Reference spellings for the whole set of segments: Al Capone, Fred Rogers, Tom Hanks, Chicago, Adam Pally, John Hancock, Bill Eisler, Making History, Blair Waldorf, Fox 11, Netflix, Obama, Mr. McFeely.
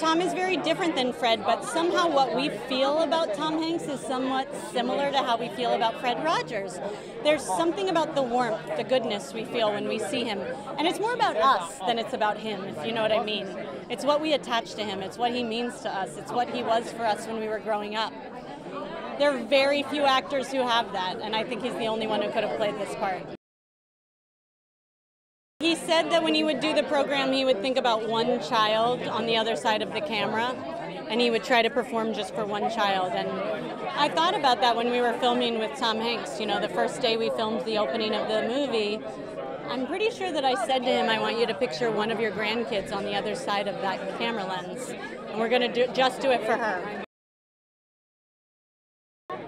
Tom is very different than Fred, but somehow what we feel about Tom Hanks is somewhat similar to how we feel about Fred Rogers. There's something about the warmth, the goodness we feel when we see him. And it's more about us than it's about him, if you know what I mean. It's what we attach to him. It's what he means to us. It's what he was for us when we were growing up. There are very few actors who have that, and I think he's the only one who could have played this part. He said that when he would do the program, he would think about one child on the other side of the camera, and he would try to perform just for one child. And I thought about that when we were filming with Tom Hanks. You know, the first day we filmed the opening of the movie, I'm pretty sure that I said to him, I want you to picture one of your grandkids on the other side of that camera lens, and we're going to just do it for her.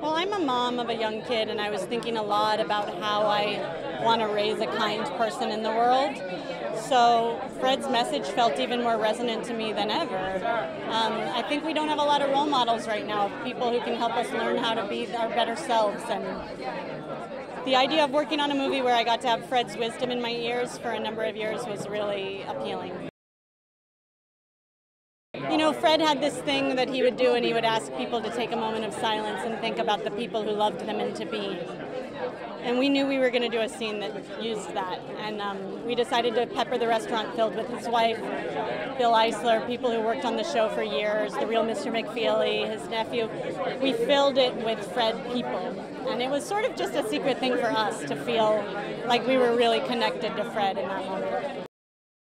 Well, I'm a mom of a young kid, and I was thinking a lot about how I want to raise a kind person in the world. So Fred's message felt even more resonant to me than ever. I think we don't have a lot of role models right now, people who can help us learn how to be our better selves. And the idea of working on a movie where I got to have Fred's wisdom in my ears for a number of years was really appealing. You know, Fred had this thing that he would do, and he would ask people to take a moment of silence and think about the people who loved them into being. And we knew we were going to do a scene that used that. And we decided to pepper the restaurant filled with his wife, Bill Eisler, people who worked on the show for years, the real Mr. McFeely, his nephew. We filled it with Fred people. And it was sort of just a secret thing for us to feel like we were really connected to Fred in that moment.